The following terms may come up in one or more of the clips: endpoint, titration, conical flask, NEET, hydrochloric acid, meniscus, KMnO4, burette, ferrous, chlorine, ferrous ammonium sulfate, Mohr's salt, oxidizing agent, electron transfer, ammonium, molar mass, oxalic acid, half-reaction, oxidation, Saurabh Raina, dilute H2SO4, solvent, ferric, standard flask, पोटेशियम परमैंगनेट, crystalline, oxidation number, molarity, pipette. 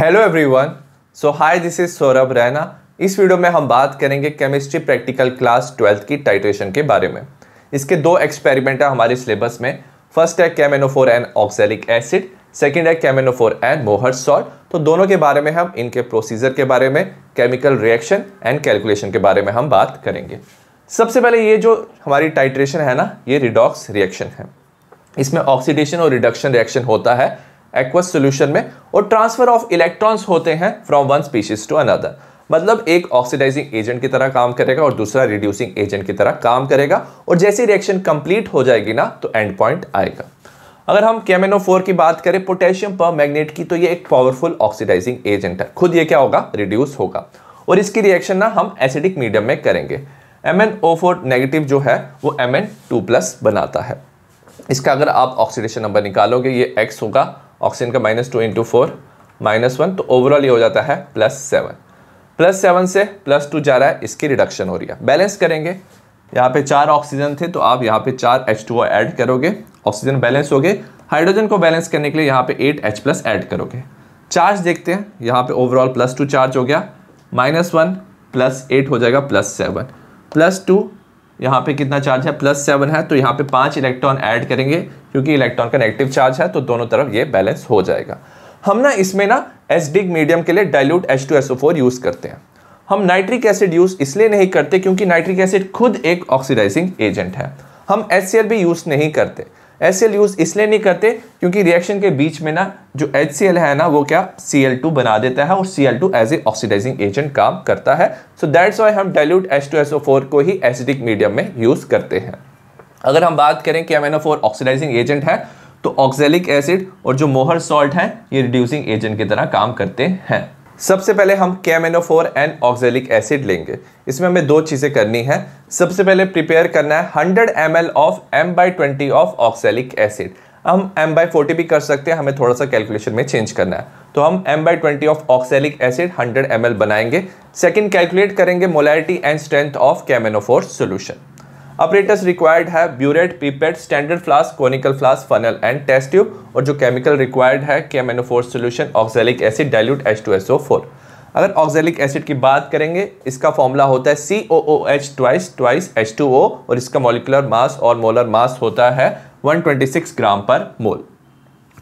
Hello everyone, so hi, this is Saurabh Raina. इस video में हम बात करेंगे केमिस्ट्री प्रैक्टिकल क्लास 12 की टाइट्रेशन के बारे में। इसके दो एक्सपेरिमेंट है हमारे सिलेबस में। फर्स्ट है KMnO4 and oxalic acid, second है KMnO4 एंड मोहर्स सॉल्ट। तो दोनों के बारे में हम, इनके प्रोसीजर के बारे में, केमिकल रिएक्शन एंड कैलकुलेशन के बारे में हम बात करेंगे। सबसे पहले ये जो हमारी टाइट्रेशन है ना, ये रिडॉक्स रिएक्शन है। इसमें ऑक्सीडेशन और रिडक्शन रिएक्शन होता है एक्वस सॉल्यूशन में, और ट्रांसफर ऑफ इलेक्ट्रॉन्स होते हैं from one species to another. मतलब एक ऑक्सीडाइजिंग एजेंट की तरह काम करेगा और दूसरा रिड्यूसिंग एजेंट की तरह काम करेगा, और जैसे रिएक्शन कंप्लीट हो जाएगी ना तो एंड पॉइंट आएगा। अगर हम KMnO4 की बात करें, पोटेशियम परमैंगनेट की, तो ये एक पावरफुल ऑक्सीडाइजिंग एजेंट है। खुद ये क्या होगा, रिड्यूस होगा, और इसकी रिएक्शन ना हम एसिडिक मीडियम में करेंगे। MnO4 नेगेटिव जो है वो Mn2+ बनाता है। इसका अगर आप ऑक्सीडेशन नंबर निकालोगे, ये X होगा, ऑक्सीजन का -2 × 4 -1, तो ओवरऑल ये हो जाता है +7। +7 से +2 जा रहा है, इसकी रिडक्शन हो रही है। बैलेंस करेंगे, यहाँ पे 4 ऑक्सीजन थे तो आप यहाँ पे 4 H2O ऐड करोगे, ऑक्सीजन बैलेंस हो गए। हाइड्रोजन को बैलेंस करने के लिए यहाँ पे 8 H+ ऐड करोगे। चार्ज देखते हैं, यहाँ पे ओवरऑल +2 चार्ज हो गया, -1 +8 हो जाएगा +7, +2 यहाँ पे कितना चार्ज है, +7 है, तो यहाँ पे 5 इलेक्ट्रॉन ऐड करेंगे, क्योंकि इलेक्ट्रॉन का नेगेटिव चार्ज है, तो दोनों तरफ ये बैलेंस हो जाएगा। हम ना इसमें ना एसिडिक मीडियम के लिए डाइल्यूट H2SO4 यूज़ करते हैं। हम नाइट्रिक एसिड यूज़ इसलिए नहीं करते क्योंकि नाइट्रिक एसिड खुद एक ऑक्सीडाइजिंग एजेंट है। हम HCl भी यूज़ नहीं करते। HCl यूज़ इसलिए नहीं करते क्योंकि रिएक्शन के बीच में ना जो HCl है ना, वो क्या Cl2 बना देता है, और Cl2 as a oxidizing agent काम करता है। सो दैट्स वाई हम डाइल्यूट H2SO4 को ही एसिडिक मीडियम में यूज़ करते हैं। अगर हम बात करें कि KMnO4 ऑक्सीडाइजिंग एजेंट है, तो ऑक्सैलिक एसिड और जो मोहर सॉल्ट है ये रिड्यूसिंग एजेंट की तरह काम करते हैं। सबसे पहले हम KMnO4 एंड ऑक्सैलिक एसिड लेंगे। इसमें हमें दो चीज़ें करनी है। सबसे पहले प्रिपेयर करना है 100 ml of M/20 of oxalic acid. हम M/40 भी कर सकते हैं, हमें थोड़ा सा कैलकुलेशन में चेंज करना है, तो हम M/20 of oxalic acid 100 ml बनाएंगे। सेकंड, कैलकुलेट करेंगे molarity and strength of KMnO4 solution. Operators required है burette, pipette, standard flask, conical flask, funnel and test tube, और जो केमिकल रिक्वायर्ड है KMnO4 solution, oxalic acid, dilute H2SO4। अगर ऑक्सैलिक एसिड की बात करेंगे, इसका फॉर्मूला होता है COOH H2O, और इसका मॉलिकुलर मास और मोलर मास होता है 126 ग्राम पर मोल।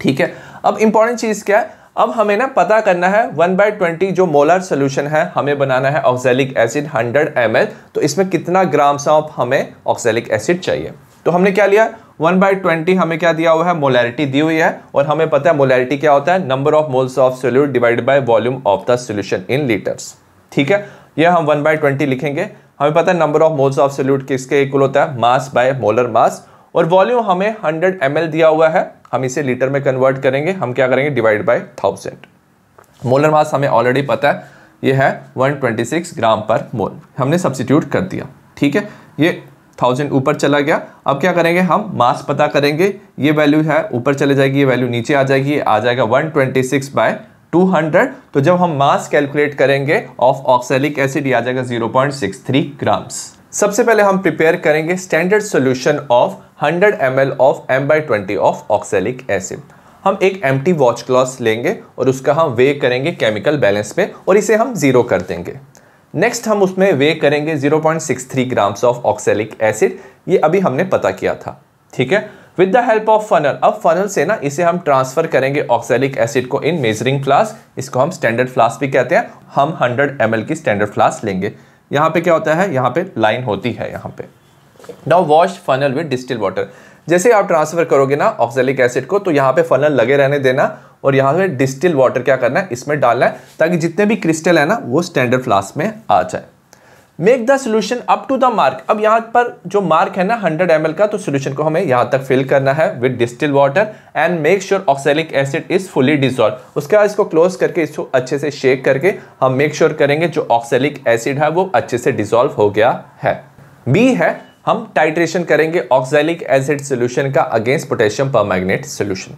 ठीक है, अब इंपॉर्टेंट चीज़ क्या है, अब हमें ना पता करना है 1/20 जो मोलर सोल्यूशन है, हमें बनाना है ऑक्सैलिक एसिड 100 ml, तो इसमें कितना ग्राम्स ऑफ हमें ऑक्सैलिक एसिड चाहिए। तो हमने क्या लिया, 1/20 हमें क्या दिया हुआ है, मोलैरिटी दी हुई है, और हमें पता है मोलैरिटी क्या होता है, number of moles of solute divided by volume of the solution in litres. ठीक है, यह हम 1/20 लिखेंगे। हमें पता है number of moles of solute किसके इक्वल होता है, मास बाय मोलर मास, और वॉल्यूम हमें 100 ml दिया हुआ है, हम इसे लीटर में कन्वर्ट करेंगे। हम क्या करेंगे, डिवाइड बाय 1000। मोलर मास हमें ऑलरेडी पता है, ये है 126 ग्राम पर मोल, हमने सब्स्टिट्यूट कर दिया। ठीक है, ये 1000 ऊपर चला गया। अब क्या करेंगे, हम मास पता करेंगे, ये वैल्यू है ऊपर चले जाएगी, ये वैल्यू नीचे आ जाएगी, ये आ जाएगा 126/200। तो जब हम मास कैलकुलेट करेंगे ऑफ ऑक्सैलिक एसिड, ये आ जाएगा 0.63 ग्राम्स। सबसे पहले हम प्रिपेयर करेंगे standard solution of 100 ml of M/20 of oxalic acid. हम एक एम्प्टी वॉच क्लॉथ लेंगे और उसका हम वे करेंगे केमिकल बैलेंस पे, और इसे हम 0 कर देंगे। नेक्स्ट हम उसमें वे करेंगे 0.63 ग्राम्स ऑफ ऑक्सैलिक एसिड, ये अभी हमने पता किया था। ठीक है, with the help of funnel, अब फनल से ना इसे हम ट्रांसफर करेंगे ऑक्सैलिक एसिड को इन मेजरिंग फ्लास्क। इसको हम स्टैंडर्ड फ्लास्क भी कहते हैं। हम 100 ml की स्टैंडर्ड फ्लास्क लेंगे। यहाँ पे क्या होता है, यहाँ पे लाइन होती है, यहाँ पे now wash funnel with distil water. जैसे आप ट्रांसफर करोगे ना ऑक्सैलिक एसिड को, तो यहाँ पे फनल लगे रहने देना, और यहाँ पे डिस्टिल वाटर क्या करना है, इसमें डालना है, ताकि जितने भी क्रिस्टल है ना वो स्टैंडर्ड फ्लास्क में आ जाए। Make the solution up to the mark. अब यहाँ पर जो मार्क है ना 100 ml का, तो सोल्यूशन को हमें यहाँ तक फिल करना है with distil water, and make sure oxalic acid is fully dissolve. उसके बाद इसको क्लोज करके, इसको अच्छे से शेक करके हम मेक श्योर करेंगे जो ऑक्सैलिक एसिड है वो अच्छे से डिसॉल्व हो गया है। बी है, हम टाइट्रेशन करेंगे ऑक्सैलिक एसिड सोल्यूशन का अगेंस्ट पोटेशियम परमैंगनेट सोल्यूशन।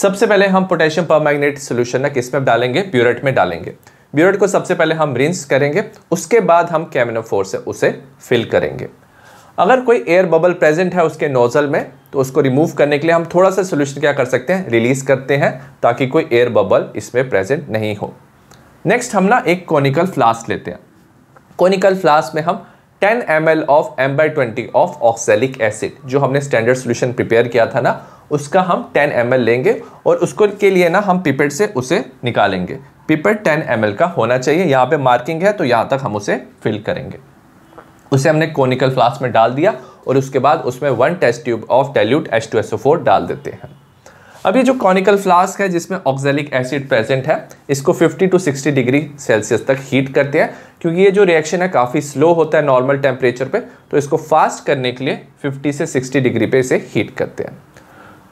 सबसे पहले हम पोटेशियम परमैंगनेट सोल्यूशन ना किसमें डालेंगे, ब्यूरेट में डालेंगे। ब्यूरेट को सबसे पहले हम रिंस करेंगे, उसके बाद हम KMnO4 से उसे फिल करेंगे। अगर कोई एयर बबल प्रेजेंट है उसके नोजल में, तो उसको रिमूव करने के लिए हम थोड़ा सा सोल्यूशन क्या कर सकते हैं, रिलीज करते हैं ताकि कोई एयर बबल इसमें प्रेजेंट नहीं हो। नेक्स्ट हम ना एक कॉनिकल फ्लास्क लेते हैं। कॉनिकल फ्लास्क में हम 10 ml of M/20 of oxalic acid, जो हमने स्टैंडर्ड सोल्यूशन प्रिपेयर किया था ना, उसका हम 10 ml लेंगे और उसको के लिए ना हम पिपेट से उसे निकालेंगे। पिपेट 10 ml का होना चाहिए, यहाँ पे मार्किंग है तो यहाँ तक हम उसे फिल करेंगे। उसे हमने कोनिकल फ्लास्क में डाल दिया और उसके बाद उसमें 1 test tube of dilute H2SO4 डाल देते हैं। अब ये जो कॉनिकल फ्लास्क है जिसमें ऑक्सैलिक एसिड प्रेजेंट है, इसको 50 टू 60 डिग्री सेल्सियस तक हीट करते हैं, क्योंकि ये जो रिएक्शन है काफ़ी स्लो होता है नॉर्मल टेम्परेचर पे, तो इसको फास्ट करने के लिए 50 से 60 डिग्री पे इसे हीट करते हैं।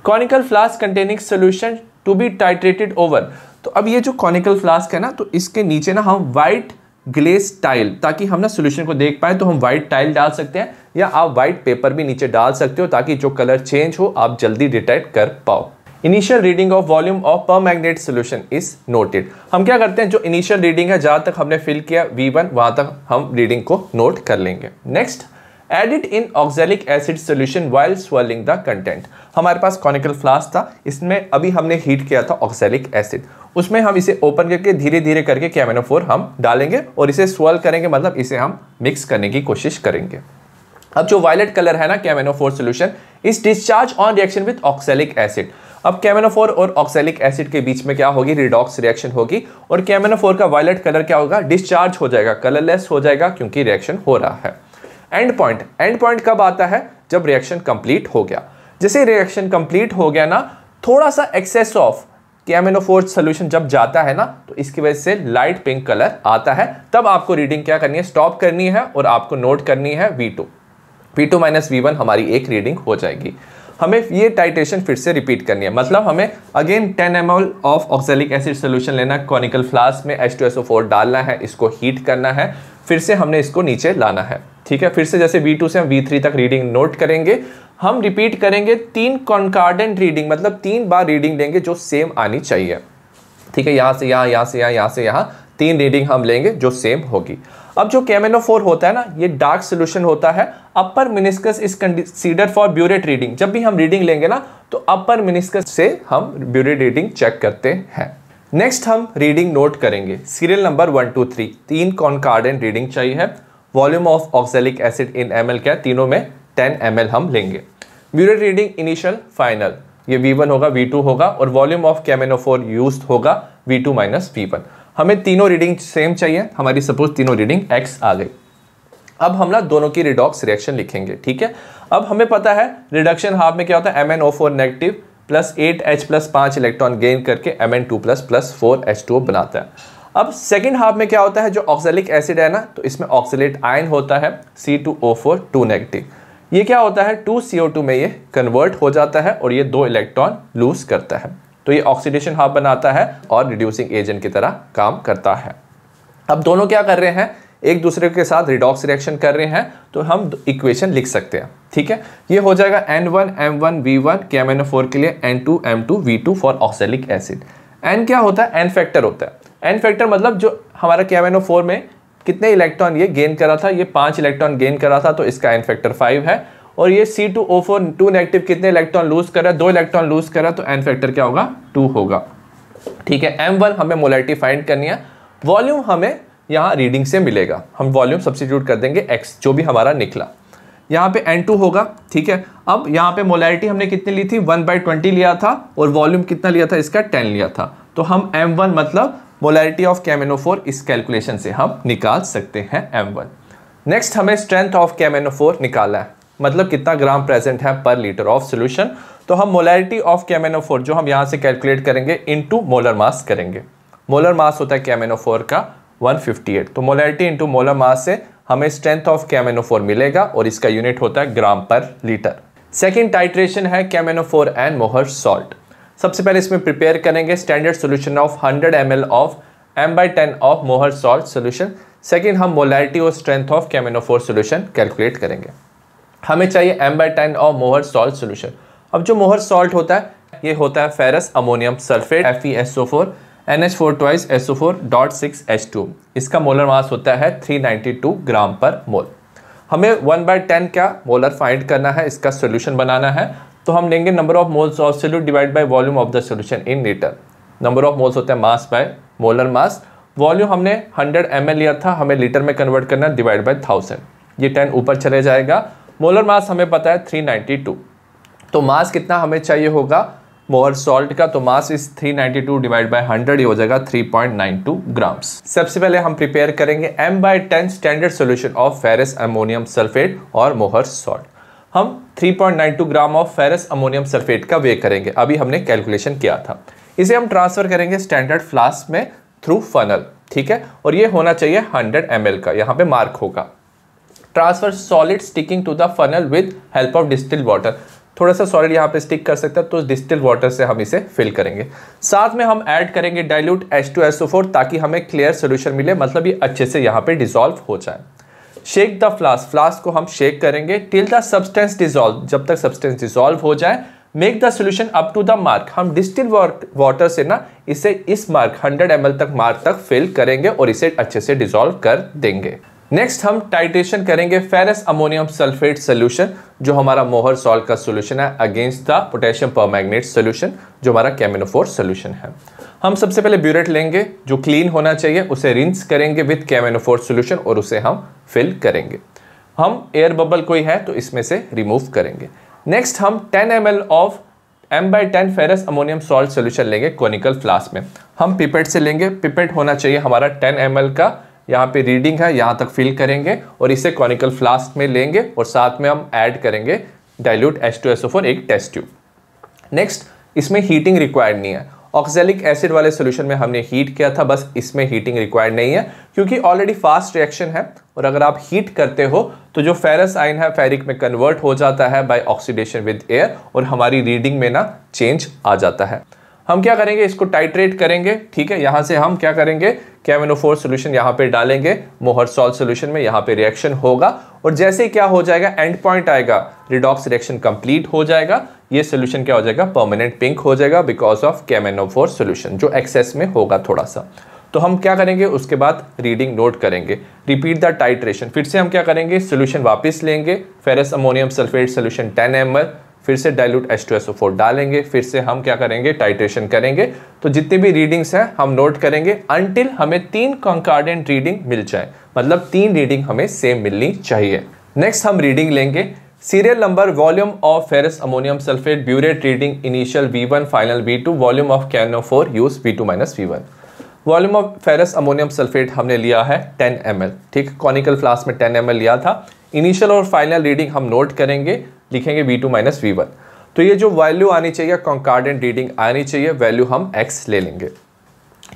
Conical flask containing solution to be titrated over, तो अब ये जो कॉनिकल फ्लास्क है ना, तो इसके नीचे ना हम वाइट ग्लेस टाइल, ताकि हम ना सोल्यूशन को देख पाए, तो हम वाइट टाइल डाल सकते हैं या आप वाइट पेपर भी नीचे डाल सकते हो ताकि जो कलर चेंज हो आप जल्दी डिटेक्ट कर पाओ। Initial reading of volume of permanganate solution is noted. हम क्या करते हैं, जो इनिशियल रीडिंग है जहाँ तक हमने फिल किया V1 वहाँ तक हम रीडिंग को नोट कर लेंगे। Next, add it in oxalic acid solution while swelling the content. हमारे पास कॉनिकल फ्लास्क था, इसमें अभी हमने हीट किया था ऑक्सैलिक एसिड, उसमें हम इसे ओपन करके धीरे धीरे करके KMnO4 हम डालेंगे और इसे स्वेल करेंगे, मतलब इसे हम मिक्स करने की कोशिश करेंगे। अब जो वायलेट कलर है ना KMnO4 solution is discharge on reaction with oxalic acid. अब KMnO4 और ऑक्सैलिक एसिड के बीच में क्या होगी, रिडॉक्स रिएक्शन होगी और KMnO4 का वायलेट कलर क्या होगा, डिस्चार्ज हो जाएगा, कलरलेस हो जाएगा क्योंकि रिएक्शन हो रहा है। एंड पॉइंट कब आता है, जब रिएक्शन कंप्लीट हो गया। जैसे रिएक्शन कंप्लीट हो गया ना, थोड़ा सा एक्सेस ऑफ KMnO4 सोल्यूशन जब जाता है ना, तो इसकी वजह से लाइट पिंक कलर आता है। तब आपको रीडिंग क्या करनी है, स्टॉप करनी है और आपको नोट करनी है V2 - V1 हमारी एक रीडिंग हो जाएगी। हमें ये टाइट्रेशन फिर से रिपीट करनी है, मतलब हमें again 10 ml of oxalic acid solution लेना, कॉनिकल फ्लास्क में H2SO4 डालना है, इसको हीट करना है, फिर से हमने इसको नीचे लाना है। ठीक है, फिर से जैसे V2 से हम V3 तक रीडिंग नोट करेंगे। हम रिपीट करेंगे 3 कॉन्कार्डेंट रीडिंग, मतलब 3 बार रीडिंग लेंगे जो सेम आनी चाहिए। ठीक है, यहाँ से यहाँ, यहाँ से यहाँ, यहाँ से यहाँ, 3 रीडिंग हम लेंगे जो सेम होगी। अब जो KMnO4 होता है ना, ये डार्क सोल्यूशन होता है। Upper meniscus is consider for burette reading. जब भी हम रीडिंग लेंगे ना, तो अपर मिनिस्कस से हम ब्यूरेट रीडिंग चेक करते हैं। नेक्स्ट हम रीडिंग नोट करेंगे, सीरियल नंबर 1, 2, 3, 3 कॉन्कार्डेंट रीडिंग चाहिए। Volume of oxalic acid in ml क्या, तीनों में 10 ml हम लेंगे। ब्यूरेट रीडिंग इनिशियल फाइनल, ये V1 होगा, V2 होगा और वॉल्यूम ऑफ KMnO4 यूज होगा V2 - V1। हमें तीनों रीडिंग सेम चाहिए, हमारी सपोज तीनों रीडिंग X आ गई। अब हम ना दोनों की रिडॉक्स रिएक्शन लिखेंगे। ठीक है, अब हमें पता है रिडक्शन हाफ में क्या होता है, MnO4- plus 8H+5 electron gain करके Mn2++4H2O बनाता है। अब सेकेंड हाफ में क्या होता है, जो ऑक्सैलिक एसिड है ना, तो इसमें ऑक्सलेट आयन होता है C2O4-, ये क्या होता है 2CO2 में ये कन्वर्ट हो जाता है और ये 2 इलेक्ट्रॉन लूज करता है, तो ये ऑक्सीडेशन हाफ बनाता है और रिड्यूसिंग एजेंट की तरह काम करता है। अब दोनों क्या कर रहे हैं, एक दूसरे के साथ रिडॉक्स रिएक्शन कर रहे हैं, तो हम इक्वेशन लिख सकते हैं। ठीक है, ये हो जाएगा N1 M1 V1 KMnO4 के लिए, N2 M2 V2 for oxalic acid. N क्या होता है, N फैक्टर होता है। एन फैक्टर मतलब जो हमारा KMnO4 में कितने इलेक्ट्रॉन ये गेन करा था, ये 5 इलेक्ट्रॉन गेन करा था, तो इसका एन फैक्टर 5 है। और ये C2O4-, कितने इलेक्ट्रॉन लूज कर रहा है, 2 इलेक्ट्रॉन लूज कर रहा है, तो एन फैक्टर क्या होगा, 2 होगा। ठीक है, M1 हमें मोलारिटी फाइंड करनी है, वॉल्यूम हमें यहाँ रीडिंग से मिलेगा, हम वॉल्यूम सब्सिट्यूट कर देंगे X, जो भी हमारा निकला, यहाँ पे N2 होगा। ठीक है, अब यहाँ पे मोलारिटी हमने कितनी ली थी, 1/20 लिया था और वॉल्यूम कितना लिया था इसका, 10 लिया था, तो हम M1 मतलब मोलारिटी ऑफ KMnO4 इस कैलकुलेशन से हम निकाल सकते हैं M1। नेक्स्ट हमें स्ट्रेंथ ऑफ KMnO4 निकालना है, मतलब कितना ग्राम प्रेजेंट है पर लीटर ऑफ सोल्यूशन, तो हम मोलारिटी ऑफ KMnO4 जो हम यहाँ से कैलकुलेट करेंगे इनटू मोलर मास करेंगे। मोलर मास होता है KMnO4 का 158, तो मोलारिटी इनटू मोलर मास से हमें स्ट्रेंथ ऑफ KMnO4 मिलेगा और इसका यूनिट होता है ग्राम पर लीटर। सेकेंड टाइट्रेशन है KMnO4 एंड मोहर सॉल्ट। सबसे पहले इसमें प्रिपेयर करेंगे standard solution of 100 ml of M/10 of Mohr salt solution. Second हम मोलारिटी और strength of KMnO4 solution calculate करेंगे। हमें चाहिए M/10 of Mohr salt solution. अब जो मोहर सॉल्ट होता है, ये होता है ferrous ammonium sulphate FeSO4 NH4 twice SO4.6H2। इसका मोलर मास होता है 392 ग्राम पर मोल। हमें 1/10 का मोलर फाइंड करना है, इसका सोल्यूशन बनाना है, तो हम लेंगे number of moles of solute divide by volume of the solution in litre. Number of moles होता है mass by molar mass. Volume हमने 100 ml लिया था, हमें लीटर में कन्वर्ट करना है, डिवाइड बाय 1000, ये 10 ऊपर चले जाएगा। मोलर मास हमें पता है 392, तो मास कितना हमें चाहिए होगा मोहर सॉल्ट का, तो मास इस 392 डिवाइड बाय 100, ये हो जाएगा 3.92 ग्राम्स। सबसे पहले हम प्रिपेयर करेंगे m/10 standard solution of ferrous ammonium sulphate और मोहर सॉल्ट। हम 3.92 gram of ferrous ammonium sulphate का वे करेंगे, अभी हमने कैलकुलेशन किया था। इसे हम ट्रांसफर करेंगे स्टैंडर्ड फ्लास्क में थ्रू फनल, ठीक है, और ये होना चाहिए 100 ml का, यहाँ पे मार्क होगा। Transfer solid sticking to the funnel with help of distilled water. थोड़ा सा सॉलिड यहाँ पे स्टिक कर सकता है, तो डिस्टिल्ड वाटर से हम इसे फिल करेंगे। साथ में हम ऐड करेंगे डाइल्यूट H2SO4 ताकि हमें क्लियर सॉल्यूशन मिले, मतलब ये अच्छे से यहाँ पे डिसॉल्व हो जाए। शेक द फ्लास्क, फ्लास्क को हम शेक करेंगे टिल द सब्सटेंस डिसॉल्व, जब तक सब्सटेंस डिसॉल्व हो जाए। Make the solution up to the mark, हम डिस्टिल्ड वाटर से ना इसे इस मार्क 100 ml तक मार्क तक फिल करेंगे और इसे अच्छे से डिसॉल्व कर देंगे। नेक्स्ट हम टाइट्रेशन करेंगे फेरस अमोनियम सल्फेट सोल्यूशन, जो हमारा मोहर सॉल्ट का सोल्यूशन है, against the पोटेशियम परमैंगनेट solution, जो हमारा KMnO4 सोल्यूशन है। हम सबसे पहले ब्यूरेट लेंगे जो क्लीन होना चाहिए, उसे रिंस करेंगे विथ KMnO4 सोल्यूशन और उसे हम फिल करेंगे। हम एयर बबल कोई है तो इसमें से रिमूव करेंगे। नेक्स्ट हम 10 ml of m/10 ferrous ammonium salt solution लेंगे कॉनिकल फ्लास्क में। हम पिपेट से लेंगे, पिपेट होना चाहिए हमारा 10 ml का, यहाँ पे रीडिंग है, यहाँ तक फिल करेंगे और इसे कॉनिकल फ्लास्क में लेंगे और साथ में हम ऐड करेंगे डाइल्यूट H2SO4 एक टेस्ट ट्यूब। नेक्स्ट, इसमें हीटिंग रिक्वायर्ड नहीं है, ऑक्सैलिक एसिड वाले सोल्यूशन में हमने हीट किया था, बस इसमें हीटिंग रिक्वायर्ड नहीं है क्योंकि ऑलरेडी फास्ट रिएक्शन है, और अगर आप हीट करते हो तो जो फेरस आयन है फेरिक में कन्वर्ट हो जाता है बाय ऑक्सीडेशन विद एयर, और हमारी रीडिंग में ना चेंज आ जाता है। हम क्या करेंगे, इसको टाइट्रेट करेंगे, ठीक है। यहाँ से हम क्या करेंगे, KMnO4 सोल्यूशन यहाँ पे डालेंगे मोहर सॉल्ट सोल्यूशन में, यहाँ पे रिएक्शन होगा और जैसे ही क्या हो जाएगा, एंड पॉइंट आएगा, रिडॉक्स रिएक्शन कंप्लीट हो जाएगा। ये सोल्यूशन क्या हो जाएगा, परमानेंट पिंक हो जाएगा बिकॉज ऑफ KMnO4 सोल्यूशन जो एक्सेस में होगा थोड़ा सा। तो हम क्या करेंगे, उसके बाद रीडिंग नोट करेंगे, रिपीट द टाइट्रेशन। फिर से हम क्या करेंगे, सोल्यूशन वापस लेंगे, ferrous ammonium sulphate solution 10 ml, फिर से डाइल्यूट H2SO4 डालेंगे, फिर से हम क्या करेंगे, टाइट्रेशन करेंगे। तो जितने भी रीडिंग्स हैं हम नोट करेंगे अनटिल हमें 3 कंकॉर्डेंट रीडिंग मिल जाए, मतलब 3 रीडिंग हमें सेम मिलनी चाहिए। नेक्स्ट हम रीडिंग लेंगे, serial number, volume of ferrous ammonium sulphate, burette reading, initial V1, final V2, volume of KMnO4, use V2 - V1। Volume of ferrous ammonium sulphate हमने लिया है 10 ml, ठीक, कॉनिकल फ्लास्क में 10 ml लिया था। इनिशियल और फाइनल रीडिंग हम note करेंगे, लिखेंगे V2 - V1। तो ये जो वैल्यू आनी चाहिए, कंकॉर्डेंट रीडिंग आनी चाहिए, वैल्यू हम x ले लेंगे,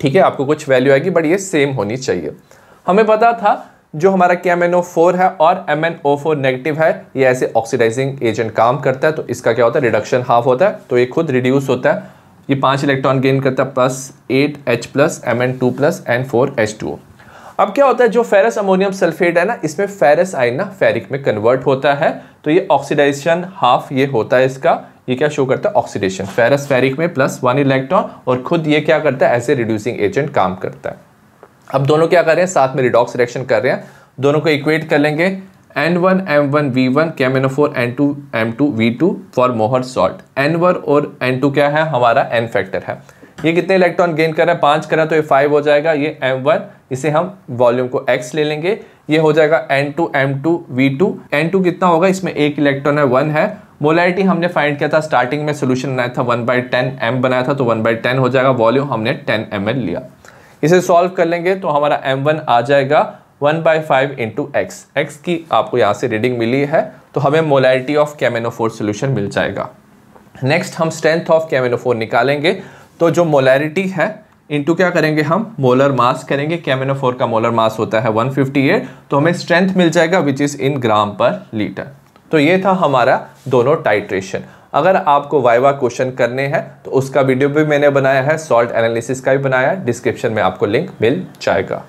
ठीक है। आपको कुछ वैल्यू आएगी बट ये सेम होनी चाहिए। हमें पता था जो हमारा KMnO4 है और MnO4 नेगेटिव है, ये ऐसे ऑक्सीडाइजिंग एजेंट काम करता है, तो इसका क्या होता है, रिडक्शन हाफ होता है, तो ये खुद रिड्यूस होता है। ये 5 इलेक्ट्रॉन गेन करता है, +8H+Mn2+N4H2O। अब क्या होता है, जो फेरस अमोनियम सल्फेट है ना, इसमें फेरस आयन ना फेरिक में कन्वर्ट होता है, तो ये ऑक्सीडेशन हाफ ये होता है इसका, ये क्या शो करता है, ऑक्सीडेशन, फेरस फेरिक में +1 इलेक्ट्रॉन, और खुद ये क्या करता है, ऐसे रिड्यूसिंग एजेंट काम करता है। अब दोनों क्या कर रहे हैं, साथ में रिडॉक्स रिएक्शन कर रहे हैं, दोनों को इक्वेट कर लेंगे, N1 M1 V1, KMnO4 N2 M2 V2 for Mohr salt. N1 और N2 क्या है, हमारा N फैक्टर है। ये कितने इलेक्ट्रॉन गेन कर रहा है, 5 कर रहा है, तो ये 5 हो जाएगा। ये M1, इसे हम वॉल्यूम को x ले लेंगे, ये हो जाएगा N2 M2 V2। N2 कितना होगा, इसमें 1 इलेक्ट्रॉन है, 1 है। मोलारिटी हमने फाइंड किया था स्टार्टिंग में, सोल्यूशन बनाया था 1/10 m बनाया था, तो 1/10 हो जाएगा। वॉल्यूम हमने 10 ml लिया, इसे सॉल्व कर लेंगे तो हमारा M1 आ जाएगा 1/5 × x। x की आपको यहाँ से रीडिंग मिली है, तो हमें मोलारिटी ऑफ KMnO4 सोल्यूशन मिल जाएगा। नेक्स्ट हम स्ट्रेंथ ऑफ KMnO4 निकालेंगे, तो जो मोलैरिटी है इनटू क्या करेंगे, हम मोलर मास करेंगे। KMnO4 का मोलर मास होता है 158, तो हमें स्ट्रेंथ मिल जाएगा विच इज़ इन ग्राम पर लीटर। तो ये था हमारा दोनों टाइट्रेशन। अगर आपको वाइवा क्वेश्चन करने हैं तो उसका वीडियो भी मैंने बनाया है, सॉल्ट एनालिसिस का भी बनाया है, डिस्क्रिप्शन में आपको लिंक मिल जाएगा।